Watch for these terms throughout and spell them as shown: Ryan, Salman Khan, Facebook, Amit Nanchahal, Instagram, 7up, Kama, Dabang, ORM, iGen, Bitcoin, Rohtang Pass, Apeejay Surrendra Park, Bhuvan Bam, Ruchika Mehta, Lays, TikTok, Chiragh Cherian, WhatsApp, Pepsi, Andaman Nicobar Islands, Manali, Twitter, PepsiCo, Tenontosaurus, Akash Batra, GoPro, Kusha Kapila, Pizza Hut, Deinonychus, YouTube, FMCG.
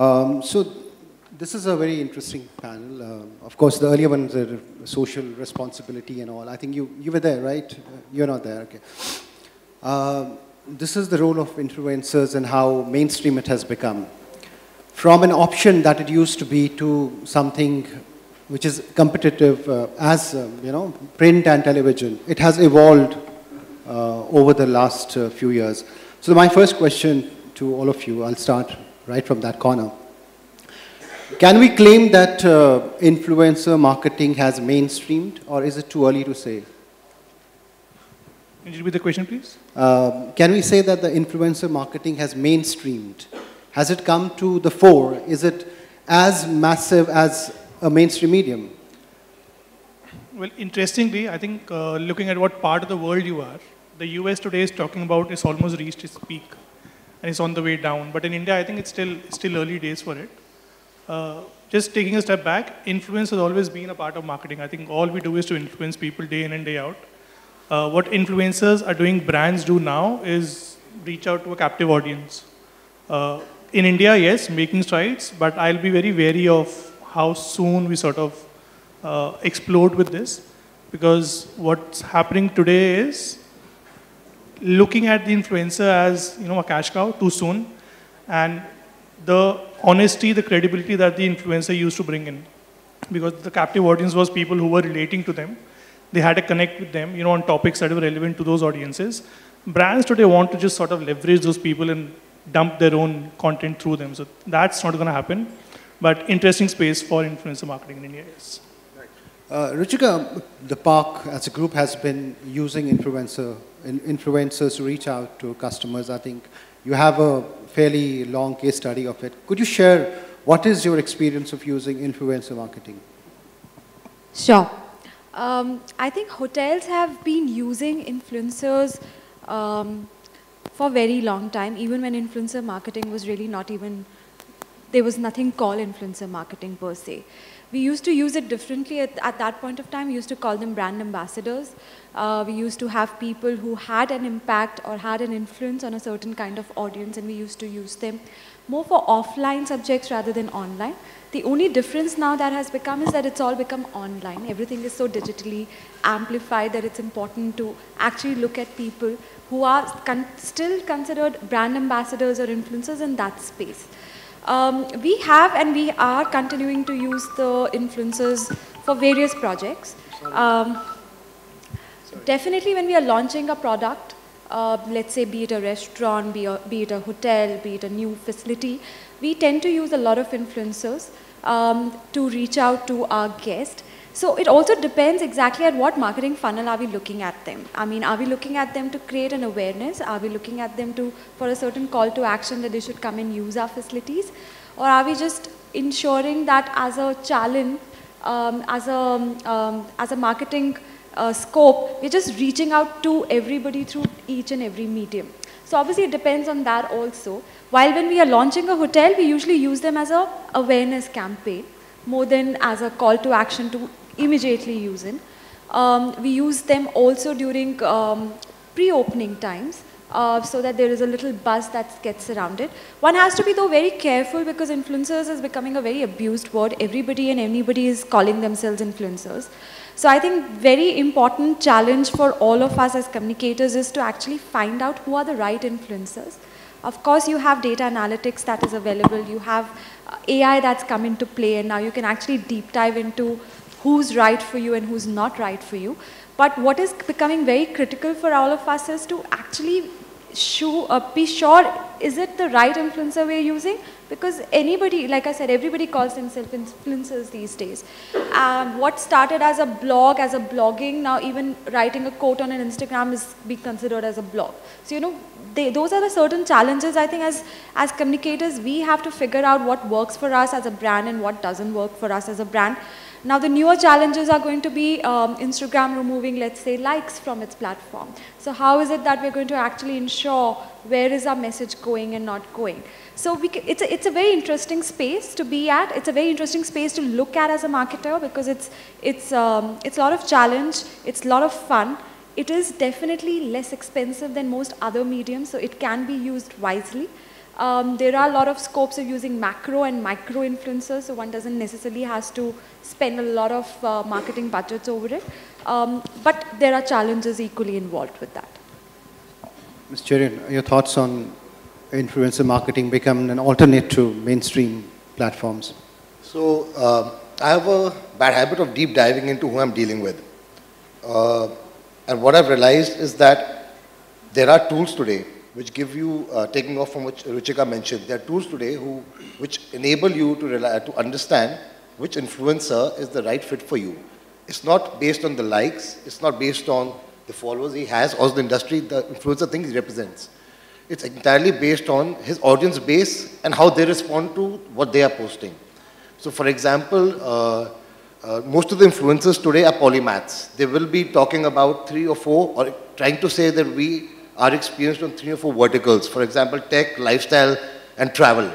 So this is a very interesting panel. Of course, the earlier one, the social responsibility and all. I think you were there, right? You're not there, okay. This is the role of influencers and how mainstream it has become. From an option that it used to be to something which is competitive as, you know, print and television. It has evolved over the last few years. So my first question to all of you, I'll start right from that corner. Can we claim that influencer marketing has mainstreamed, or is it too early to say? Can you repeat the question, please? Can we say that the influencer marketing has mainstreamed? Has it come to the fore? Is it as massive as a mainstream medium? Well, interestingly, I think looking at what part of the world you are, the US today is talking about it's almost reached its peak and it's on the way down. But in India, I think it's still early days for it. Just taking a step back, influence has always been a part of marketing. I think all we do is to influence people day in and day out. What influencers are doing, brands do now, is reach out to a captive audience. In India, yes, making strides, but I'll be very wary of how soon we sort of explode with this, because what's happening today is looking at the influencer as, you know, a cash cow too soon, and the honesty, the credibility that the influencer used to bring in, because the captive audience was people who were relating to them. They had a connect with them, you know, on topics that were relevant to those audiences. Brands today want to just sort of leverage those people and dump their own content through them. So that's not going to happen. But interesting space for influencer marketing in India, yes. Right. Ruchika, the park as a group has been using influencers to reach out to customers. I think you have a fairly long case study of it. Could you share what is your experience of using influencer marketing? Sure. I think hotels have been using influencers for a very long time, even when influencer marketing was really not even, there was nothing called influencer marketing per se. We used to use it differently at that point of time. We used to call them brand ambassadors. We used to have people who had an impact or had an influence on a certain kind of audience, and we used to use them more for offline subjects rather than online. The only difference now that has become is that it's all become online. Everything is so digitally amplified that it's important to actually look at people who are still considered brand ambassadors or influencers in that space. We have and we are continuing to use the influencers for various projects. Definitely when we are launching a product, let's say be it a restaurant, be it a hotel, be it a new facility, we tend to use a lot of influencers to reach out to our guests. So it also depends exactly at what marketing funnel are we looking at them. I mean, are we looking at them to create an awareness? Are we looking at them to for a certain call to action that they should come and use our facilities? Or are we just ensuring that as a challenge, as a marketing scope, we're just reaching out to everybody through each and every medium? So obviously it depends on that also. While when we are launching a hotel, we usually use them as an awareness campaign, more than as a call to action to immediately use it. We use them also during pre-opening times so that there is a little buzz that gets around it. One has to be though very careful because influencers is becoming a very abused word. Everybody and anybody is calling themselves influencers. So I think very important challenge for all of us as communicators is to actually find out who are the right influencers. Of course, you have data analytics that is available. You have AI that's come into play, and now you can actually deep dive into who's right for you and who's not right for you. But what is becoming very critical for all of us is to actually be sure, is it the right influencer we're using? Because anybody, like I said, everybody calls themselves influencers these days. What started as a blog, as a blogging, now even writing a quote on an Instagram is being considered as a blog. So, you know, those are the certain challenges I think as communicators, we have to figure out what works for us as a brand and what doesn't work for us as a brand. Now the newer challenges are going to be Instagram removing, let's say, likes from its platform. So how is it that we're going to actually ensure where is our message going and not going? So it's a very interesting space to be at. It's a very interesting space to look at as a marketer because it's a lot of challenge. It's a lot of fun. It is definitely less expensive than most other mediums, so it can be used wisely. There are a lot of scopes of using macro and micro influencers, so one doesn't necessarily has to spend a lot of marketing budgets over it. But there are challenges equally involved with that. Ms. Cherian, your thoughts on influencer marketing becoming an alternate to mainstream platforms? So, I have a bad habit of deep diving into who I'm dealing with. And what I've realized is that there are tools today which give you, taking off from what Ruchika mentioned, there are tools today which enable you to understand which influencer is the right fit for you. It's not based on the likes, it's not based on the followers he has or the industry, the influencer thing he represents. It's entirely based on his audience base and how they respond to what they are posting. So for example, most of the influencers today are polymaths. They will be talking about 3 or 4 or trying to say that we are experienced on 3 or 4 verticals. For example, tech, lifestyle and travel.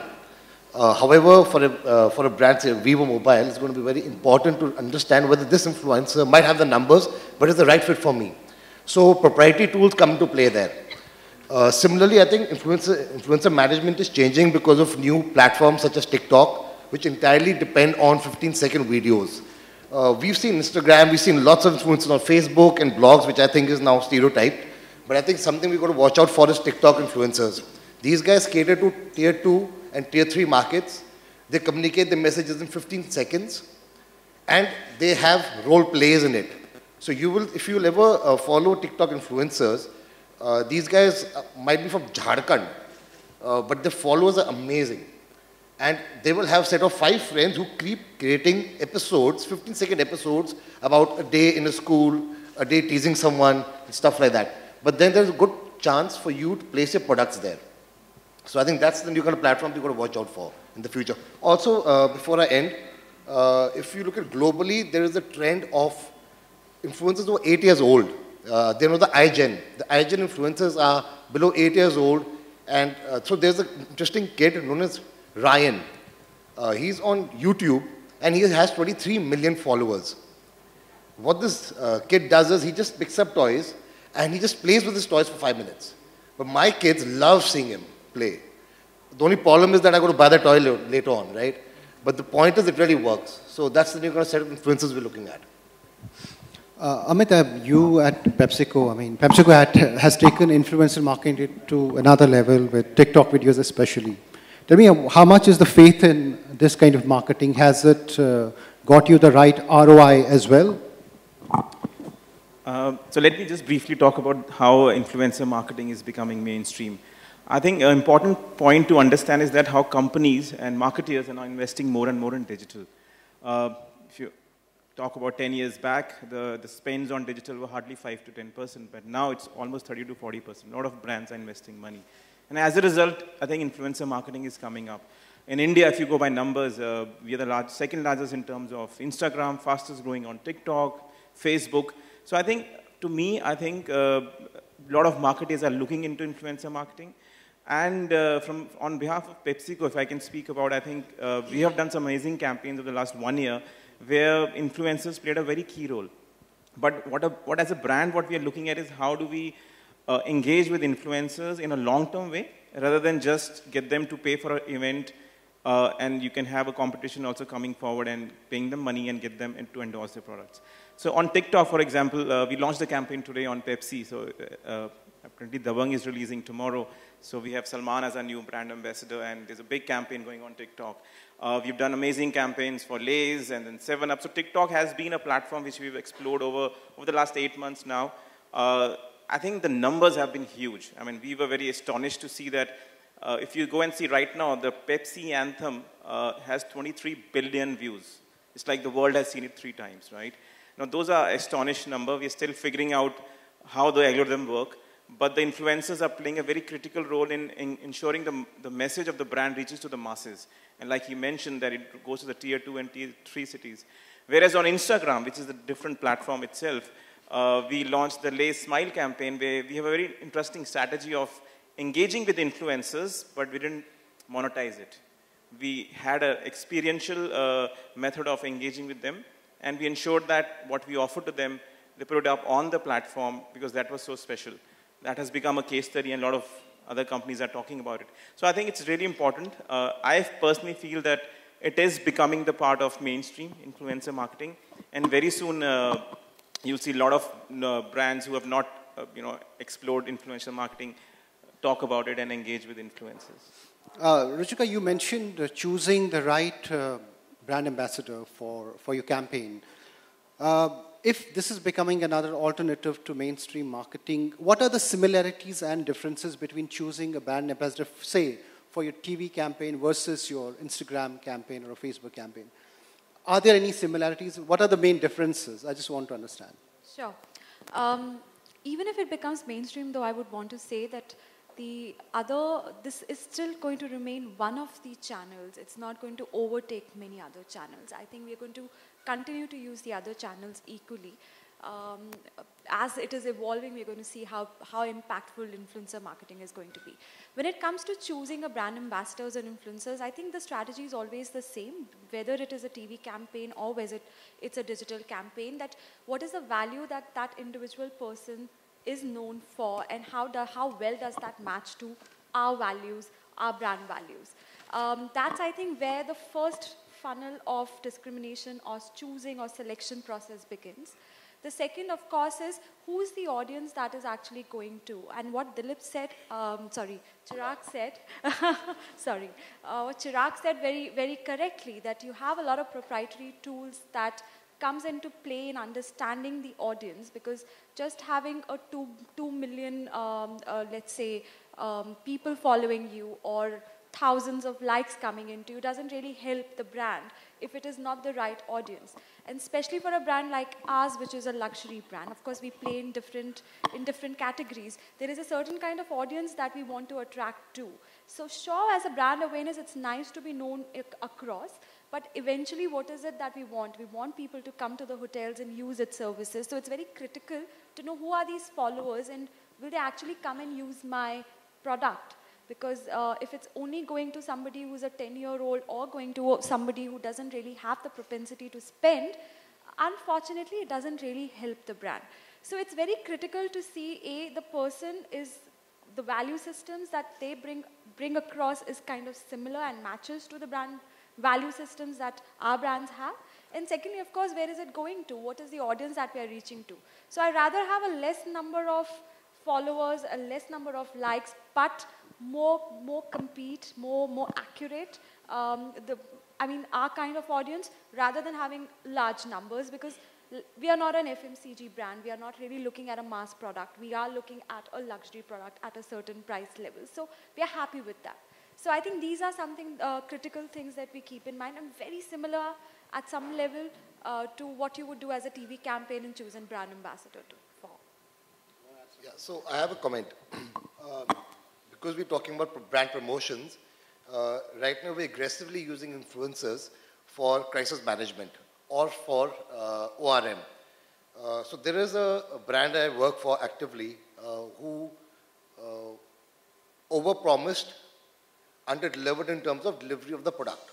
However, for a brand say Vivo Mobile, it's going to be very important to understand whether this influencer might have the numbers, but is the right fit for me. So proprietary tools come to play there. Similarly, I think influencer management is changing because of new platforms such as TikTok, which entirely depend on 15-second videos. We've seen Instagram, we've seen lots of influencers on Facebook and blogs, which I think is now stereotyped. But I think something we've got to watch out for is TikTok influencers. These guys cater to tier 2 and tier 3 markets. They communicate their messages in 15 seconds. And they have role plays in it. So you will, if you'll ever follow TikTok influencers, these guys might be from Jharkhand, but their followers are amazing. And they will have a set of 5 friends who keep creating episodes, 15-second episodes about a day in a school, a day teasing someone, and stuff like that. But then there's a good chance for you to place your products there. So I think that's the new kind of platform you've got to watch out for in the future. Also, before I end, if you look at globally, there is a trend of influencers who are 8 years old. They know the iGen. The iGen influencers are below 8 years old. And so there's an interesting kid known as Ryan. He's on YouTube and he has 23 million followers. What this kid does is he just picks up toys and he just plays with his toys for 5 minutes. But my kids love seeing him play. The only problem is that I got to buy the toy later on, right? But the point is it really works. So that's the new kind of set of influences we're looking at. Amit, you at PepsiCo, I mean, PepsiCo has taken influencer marketing to another level with TikTok videos especially. Tell me, how much is the faith in this kind of marketing? Has it got you the right ROI as well? So let me just briefly talk about how influencer marketing is becoming mainstream. I think an important point to understand is that how companies and marketeers are now investing more and more in digital. If you talk about 10 years back, the spends on digital were hardly 5 to 10%, but now it's almost 30 to 40%. A lot of brands are investing money. And as a result, I think influencer marketing is coming up. In India, if you go by numbers, we are the second largest in terms of Instagram, fastest growing on TikTok, Facebook. So I think, to me, I think a lot of marketers are looking into influencer marketing. And on behalf of PepsiCo, if I can speak about, I think we have done some amazing campaigns over the last 1 year where influencers played a very key role. But what as a brand, what we are looking at is how do we engage with influencers in a long-term way, rather than just get them to pay for an event and you can have a competition also coming forward and paying them money and get them to endorse their products. So on TikTok, for example, we launched a campaign today on Pepsi. So apparently Dabang is releasing tomorrow. So we have Salman as our new brand ambassador and there's a big campaign going on TikTok. We've done amazing campaigns for Lays and then 7up. So TikTok has been a platform which we've explored over the last 8 months now. I think the numbers have been huge. I mean, we were very astonished to see that if you go and see right now, the Pepsi anthem has 23 billion views. It's like the world has seen it 3 times, right? Now, those are astonishing numbers. We're still figuring out how the algorithm works. But the influencers are playing a very critical role in ensuring the message of the brand reaches to the masses. And like you mentioned, that it goes to the tier 2 and tier 3 cities. Whereas on Instagram, which is a different platform itself, we launched the Lays Smile campaign where we have a very interesting strategy of engaging with influencers, but we didn't monetize it. We had an experiential method of engaging with them, and we ensured that what we offered to them, they put it up on the platform because that was so special. That has become a case study, and a lot of Other companies are talking about it. So I think it's really important. I personally feel that it is becoming the part of mainstream influencer marketing. And very soon, you'll see a lot of brands who have not explored influencer marketing talk about it and engage with influencers. Ruchika, you mentioned choosing the right brand ambassador for your campaign. If this is becoming another alternative to mainstream marketing, what are the similarities and differences between choosing a brand ambassador, say, for your TV campaign versus your Instagram campaign or a Facebook campaign? Are there any similarities? What are the main differences? I just want to understand. Sure. Even if it becomes mainstream, though, I would want to say that this is still going to remain one of the channels. It's not going to overtake many other channels. I think we're going to continue to use the other channels equally. As it is evolving, we're going to see how impactful influencer marketing is going to be. When it comes to choosing a brand ambassadors and influencers, I think the strategy is always the same, whether it is a TV campaign or whether it's a digital campaign, that what is the value that that individual person is known for, and how well does that match to our values, our brand values. That's, I think, where the first funnel of discrimination or choosing or selection process begins. The second, of course, is who's the audience that is actually going to, and what Dilip said, Chiragh said very, very correctly, that you have a lot of proprietary tools that comes into play in understanding the audience, because just having a 2 million, let's say, people following you or thousands of likes coming into you doesn't really help the brand if it is not the right audience. And especially for a brand like ours, which is a luxury brand, of course we play in different categories. There is a certain kind of audience that we want to attract to. So sure, as a brand awareness, it's nice to be known across, but eventually what is it that we want? We want people to come to the hotels and use its services. So it's very critical to know who are these followers and will they actually come and use my product? Because if it's only going to somebody who's a 10-year-old or going to somebody who doesn't really have the propensity to spend, unfortunately, it doesn't really help the brand. So it's very critical to see, A, the person is, the value systems that they bring across is kind of similar and matches to the brand value systems that our brands have. And secondly, of course, where is it going to? What is the audience that we are reaching to? So I'd rather have a less number of followers, a less number of likes, but more complete, more accurate. Our kind of audience, rather than having large numbers, because we are not an FMCG brand. We are not really looking at a mass product. We are looking at a luxury product at a certain price level. So we are happy with that. So I think these are critical things that we keep in mind, and very similar at some level to what you would do as a TV campaign and choose a brand ambassador for. Yeah, so I have a comment. Because we're talking about brand promotions, right now we're aggressively using influencers for crisis management or for ORM. So there is a brand I work for actively who overpromised, under-delivered in terms of delivery of the product.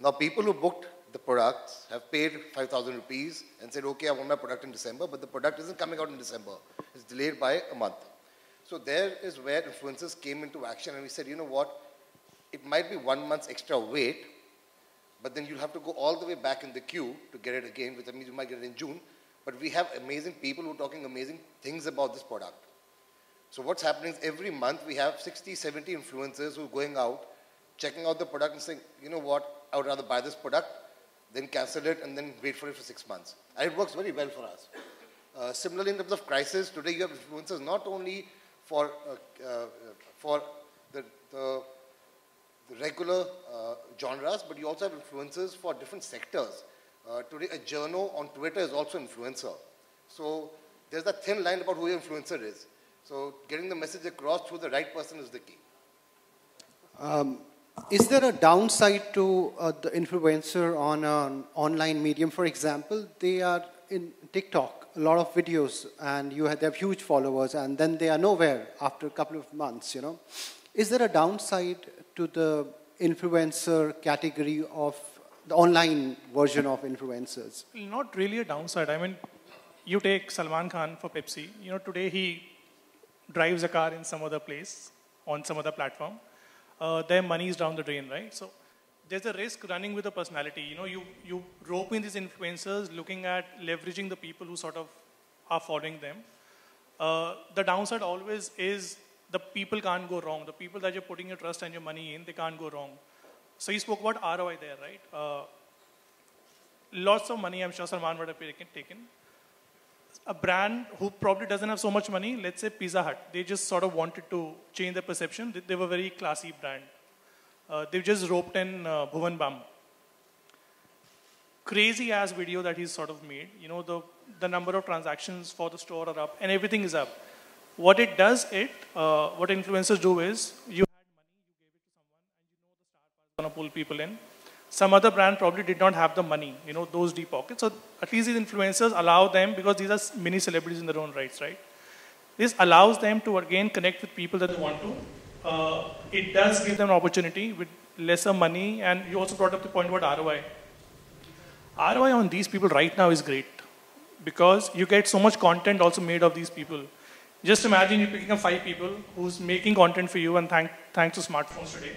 Now people who booked the products have paid 5,000 rupees and said, okay, I want my product in December, but the product isn't coming out in December. It's delayed by a month. So there is where influencers came into action, and we said, you know what, it might be 1 month's extra wait, but then you'll have to go all the way back in the queue to get it again, which means you might get it in June, but we have amazing people who are talking amazing things about this product. So what's happening is every month we have 60, 70 influencers who are going out, checking out the product and saying, you know what, I would rather buy this product, then cancel it and then wait for it for 6 months. And it works very well for us. Similarly, in terms of crisis, today you have influencers not only for the regular genres, but you also have influencers for different sectors. Today, a journo on Twitter is also influencer. So there's that thin line about who your influencer is. So getting the message across through the right person is the key. Is there a downside to the influencer on an online medium? For example, they are in TikTok, a lot of videos, and they have huge followers, and then they are nowhere after a couple of months, Is there a downside to the influencer category of the online version of influencers? Not really a downside. I mean, you take Salman Khan for Pepsi. Today he drives a car in some other place. on some other platform, their money is down the drain, right? So there's a risk running with a personality. You know, you rope in these influencers looking at leveraging the people who sort of are following them. The downside always is the people can't go wrong. The people that you're putting your trust and your money in, they can't go wrong. So you spoke about ROI there, right? Lots of money, I'm sure Salman would have taken. A brand who probably doesn't have so much money, let's say Pizza Hut, they just sort of wanted to change their perception. They were a very classy brand. They've just roped in Bhuvan Bam. Crazy ass video that he's sort of made. You know, the number of transactions for the store are up and everything is up. What it does, what influencers do is, you had money, you gave it to someone, and you know the star power is going to pull people in. Some other brand probably did not have the money, you know, those deep pockets. So at least these influencers allow them, because these are mini celebrities in their own rights, right? This allows them to again connect with people that they want to. It does give them an opportunity with lesser money, and you also brought up the point about ROI. ROI on these people right now is great, because you get so much content also made of these people. Just imagine you're picking up 5 people who's making content for you, and thanks to smartphones today,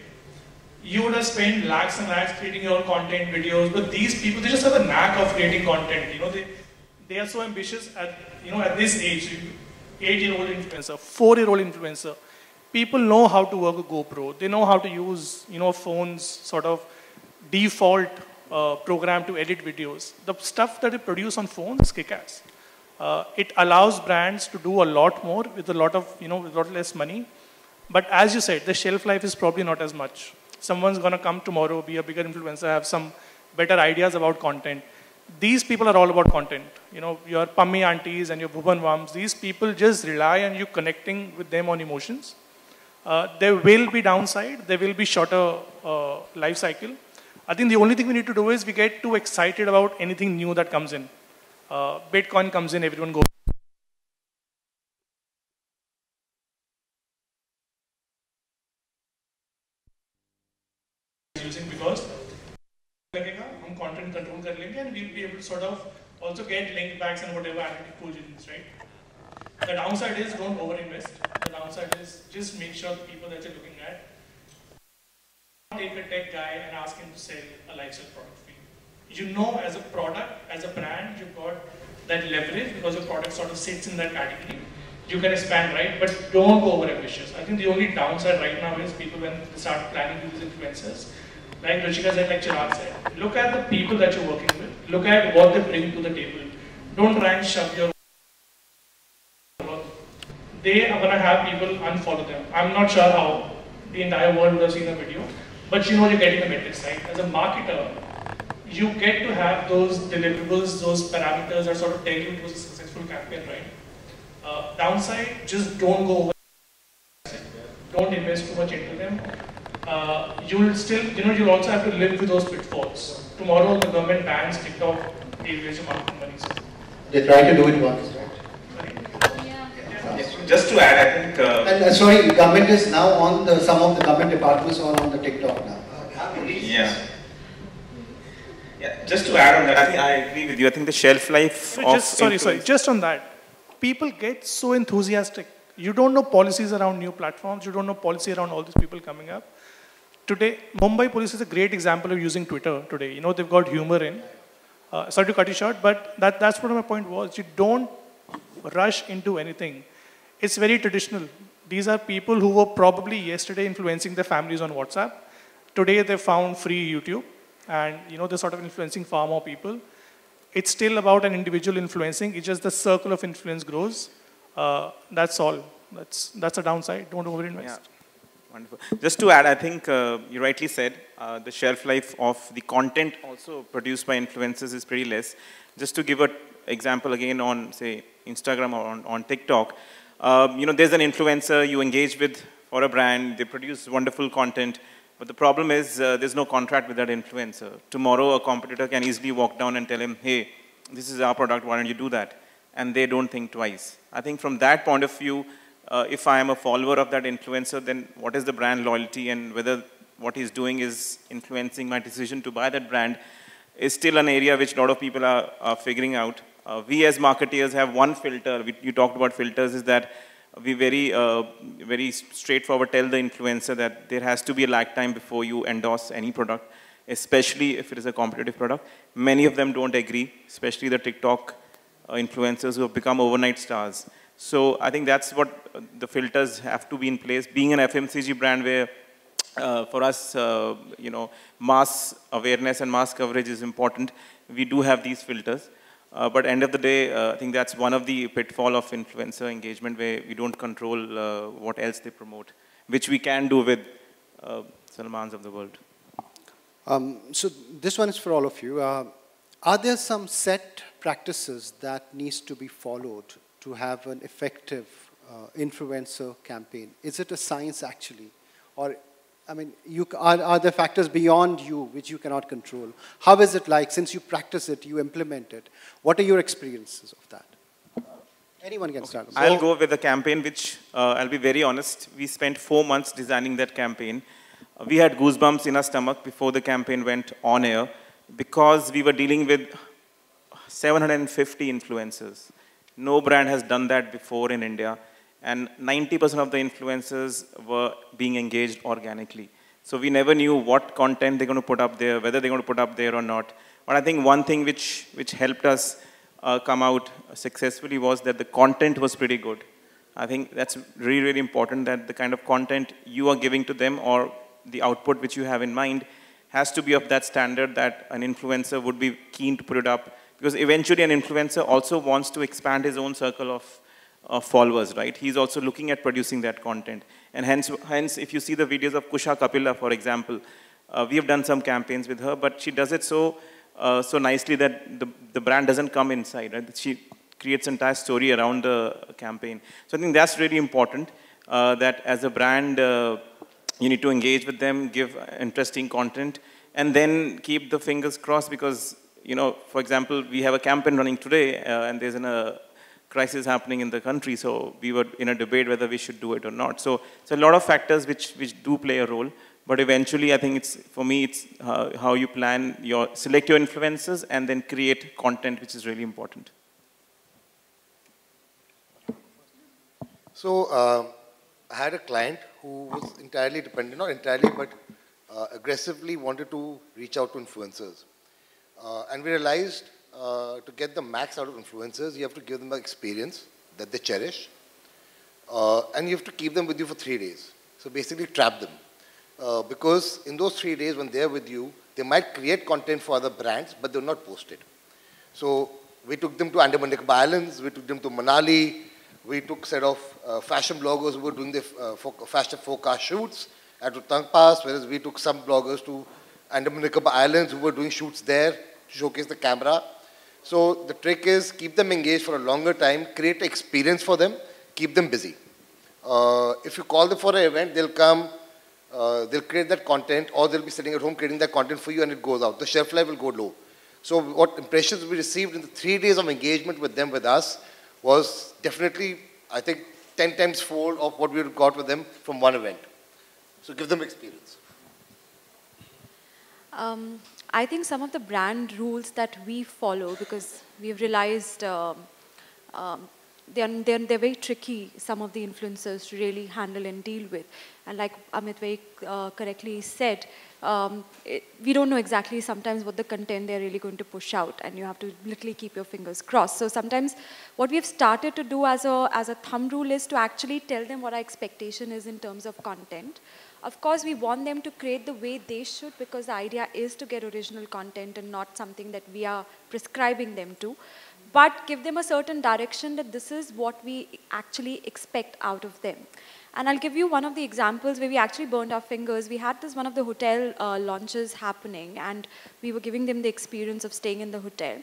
you would have spent lakhs and lakhs creating your own content, videos, but these people, they just have a knack of creating content. You know, they are so ambitious at, you know, at this age. 8-year-old influencer, 4-year-old influencer. People know how to work a GoPro. They know how to use, you know, phone's sort of default program to edit videos. The stuff that they produce on phones is kick-ass. It allows brands to do a lot more with a lot of, you know, with a lot less money. But as you said, the shelf life is probably not as much. Someone's going to come tomorrow, be a bigger influencer, have some better ideas about content. These people are all about content. You know, your Pummy aunties and your Bhuvan Vams, these people just rely on you connecting with them on emotions. There will be downside. There will be shorter life cycle. I think the only thing we need to do is we get too excited about anything new that comes in. Bitcoin comes in, everyone goes. Because हम content control कर लेंगे, and we'll be able to sort of also get link backs and whatever analytic tools you use, right? The downside is don't overinvest. The downside is just make sure the people that you're looking at, take a tech guy and ask him to sell a lifestyle product for you. You know, as a product, as a brand, you've got that leverage because your product sort of sits in that category. You can expand, right? But don't go overambitious. I think the only downside right now is people when they start planning these influencers. Like Ruchika said, like Chiragh said, look at the people that you're working with. Look at what they bring to the table. Don't try and shove your work. They are going to have people unfollow them. I'm not sure how the entire world would have seen the video, but you know you're getting the metrics, right? As a marketer, you get to have those deliverables, those parameters that sort of tell you it was a successful campaign, right? Downside, just don't go over. Don't invest too much into them. You'll still, you know, you'll also have to live with those pitfalls. Tomorrow, the government bans TikTok, they raise amount of money. They're trying to do it once, right? Yeah. Just to add, I think. Sorry, the government is now on the, some of the government departments are on the TikTok now. Yeah. Yeah. Just to add on that, I think I agree with you. I think the shelf life. No, just, just on that. People get so enthusiastic. You don't know policies around new platforms. You don't know policy around all these people coming up. Today, Mumbai police is a great example of using Twitter today. You know, they've got humor in. Sorry to cut you short, but that's what my point was. You don't rush into anything. It's very traditional. These are people who were probably yesterday influencing their families on WhatsApp. Today, they found free YouTube. And, you know, they're sort of influencing far more people. It's still about an individual influencing. It's just the circle of influence grows. That's all. That's a downside. Don't overinvest. Yeah. Wonderful. Just to add, I think you rightly said, the shelf life of the content also produced by influencers is pretty less. Just to give an example again on, say, Instagram or on TikTok, you know, there's an influencer you engage with for a brand. They produce wonderful content. But the problem is there's no contract with that influencer. Tomorrow, a competitor can easily walk down and tell him, hey, this is our product, why don't you do that? And they don't think twice. I think from that point of view, if I am a follower of that influencer, then what is the brand loyalty and whether what he's doing is influencing my decision to buy that brand is still an area which a lot of people are figuring out. We as marketeers have one filter. You talked about filters, is that we very straightforward tell the influencer that there has to be a lag time before you endorse any product, especially if it is a competitive product. Many of them don't agree, especially the TikTok influencers who have become overnight stars. So I think that's what the filters have to be in place. Being an FMCG brand where for us, you know, mass awareness and mass coverage is important, we do have these filters. But end of the day, I think that's one of the pitfall of influencer engagement, where we don't control what else they promote, which we can do with Salmans of the world. So this one is for all of you. Are there some set practices that needs to be followed to have an effective influencer campaign? Is it a science actually? Or, I mean, are there factors beyond you which you cannot control? How is it like, since you practice it, you implement it? What are your experiences of that? Anyone can start. I'll go with a campaign which, I'll be very honest, we spent 4 months designing that campaign. We had goosebumps in our stomach before the campaign went on air, because we were dealing with 750 influencers. No brand has done that before in India. And 90% of the influencers were being engaged organically. So we never knew what content they're going to put up there, whether they're going to put up there or not. But I think one thing which helped us come out successfully was that the content was pretty good. I think that's really, really important, that the kind of content you are giving to them or the output which you have in mind has to be of that standard that an influencer would be keen to put it up. Because eventually an influencer also wants to expand his own circle of followers, right? He's also looking at producing that content. And hence, if you see the videos of Kusha Kapila, for example, we have done some campaigns with her, but she does it so nicely that the brand doesn't come inside, right? She creates an entire story around the campaign. So I think that's really important, that as a brand, you need to engage with them, give interesting content, and then keep the fingers crossed because, you know, for example, we have a campaign running today, and there's a crisis happening in the country, so we were in a debate whether we should do it or not. So a lot of factors which do play a role, but eventually I think it's, for me, it's how you plan, select your influencers and then create content, which is really important. So I had a client who was entirely dependent, not entirely, but aggressively wanted to reach out to influencers. And we realized to get the max out of influencers, you have to give them an experience that they cherish. And you have to keep them with you for 3 days. So basically trap them. Because in those 3 days when they're with you, they might create content for other brands, but they'll not post it. So we took them to Andaman Nicobar Islands, we took them to Manali, we took set of fashion bloggers who were doing their fashion forecast shoots at Rohtang Pass, whereas we took some bloggers to Andaman Nicobar Islands who were doing shoots there to showcase the camera. So the trick is keep them engaged for a longer time, create experience for them, keep them busy. If you call them for an event, they'll come, they'll create that content, or they'll be sitting at home creating that content for you and it goes out. The shelf life will go low. So what impressions we received in the 3 days of engagement with them, with us, was definitely, I think, 10 times fold of what we got with them from one event. So give them experience. I think some of the brand rules that we follow, because we've realized they're very tricky, some of the influencers to really handle and deal with. And like Amit very correctly said, we don't know exactly sometimes what the content they're really going to push out, and you have to literally keep your fingers crossed. So sometimes what we've started to do as a thumb rule is to actually tell them what our expectation is in terms of content. Of course, we want them to create the way they should, because the idea is to get original content and not something that we are prescribing them to. But give them a certain direction that this is what we actually expect out of them. And I'll give you one of the examples where we actually burned our fingers. We had this one of the hotel launches happening, and we were giving them the experience of staying in the hotel.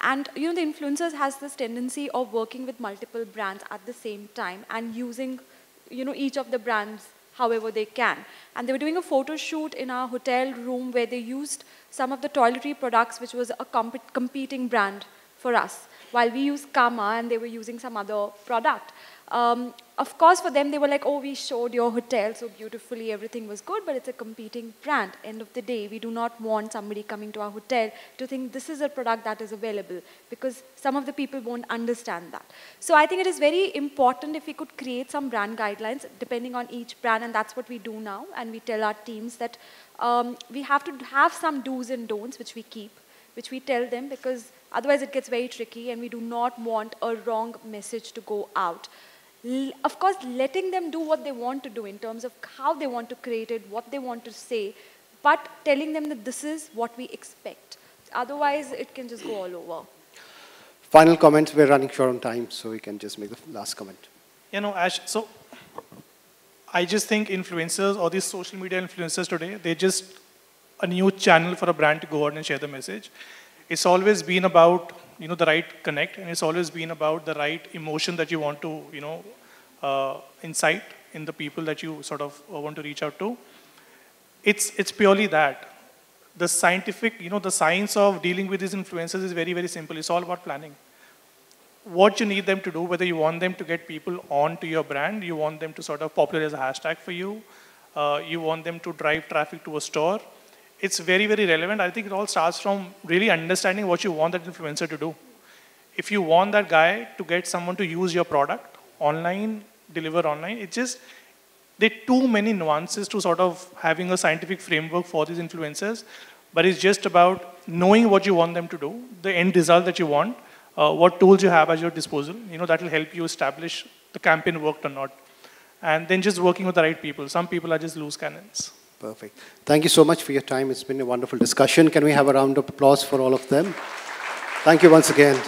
And you know, the influencers has this tendency of working with multiple brands at the same time and using, you know, each of the brands however they can. And they were doing a photo shoot in our hotel room where they used some of the toiletry products, which was a competing brand for us, while we used Kama and they were using some other product. Of course, for them, they were like, oh, we showed your hotel so beautifully, everything was good, but it's a competing brand. End of the day, we do not want somebody coming to our hotel to think this is a product that is available, because some of the people won't understand that. So I think it is very important if we could create some brand guidelines depending on each brand, and that's what we do now. And we tell our teams that we have to have some do's and don'ts which we keep, which we tell them, because otherwise it gets very tricky and we do not want a wrong message to go out. Of course, letting them do what they want to do in terms of how they want to create it, what they want to say, but telling them that this is what we expect. Otherwise, it can just go all over. Final comments. We're running short on time, so we can just make the last comment. You know, Ash, so I just think influencers or these social media influencers today, they're just a new channel for a brand to go out and share the message. It's always been about, you know, the right connect, and it's always been about the right emotion that you want to, you know, incite in the people that you sort of want to reach out to. It's purely that. The scientific, you know, the science of dealing with these influencers is very, very simple. It's all about planning. What you need them to do, whether you want them to get people onto your brand, you want them to sort of popularize a hashtag for you, you want them to drive traffic to a store. It's very, very relevant. I think it all starts from really understanding what you want that influencer to do. If you want that guy to get someone to use your product online, deliver online, it's just, there are too many nuances to sort of having a scientific framework for these influencers, but it's just about knowing what you want them to do, the end result that you want, what tools you have at your disposal, you know, that will help you establish the campaign worked or not. And then just working with the right people. Some people are just loose cannons. Perfect. Thank you so much for your time. It's been a wonderful discussion. Can we have a round of applause for all of them? Thank you once again.